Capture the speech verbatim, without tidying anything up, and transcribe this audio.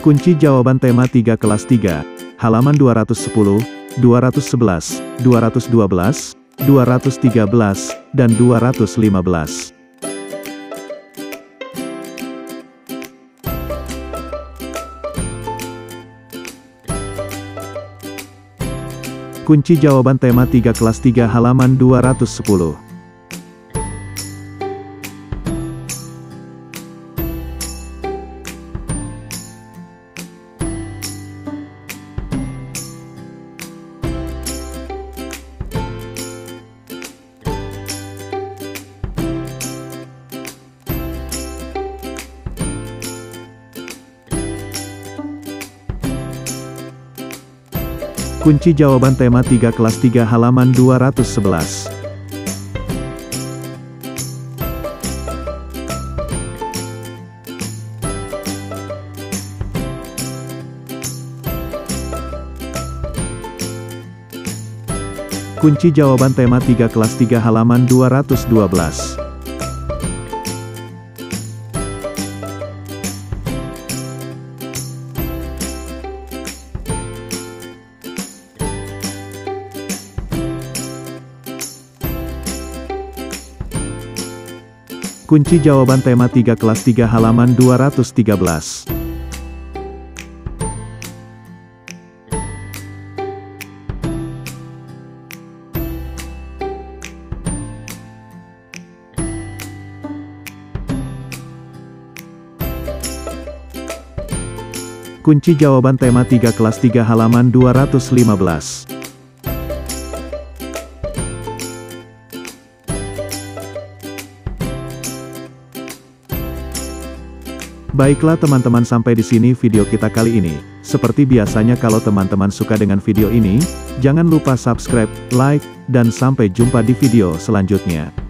Kunci jawaban tema tiga kelas tiga, halaman dua ratus sepuluh, dua ratus sebelas, dua ratus dua belas, dua ratus tiga belas, dan dua ratus lima belas. Kunci jawaban tema tiga kelas tiga halaman dua ratus sepuluh. Kunci jawaban tema tiga kelas tiga halaman dua ratus sebelas. Kunci jawaban tema tiga kelas tiga halaman dua ratus dua belas. Kunci jawaban tema tiga kelas tiga halaman dua ratus tiga belas. Kunci jawaban tema tiga kelas tiga halaman dua ratus lima belas. Baiklah teman-teman, sampai di sini video kita kali ini. Seperti biasanya, kalau teman-teman suka dengan video ini, jangan lupa subscribe, like, dan sampai jumpa di video selanjutnya.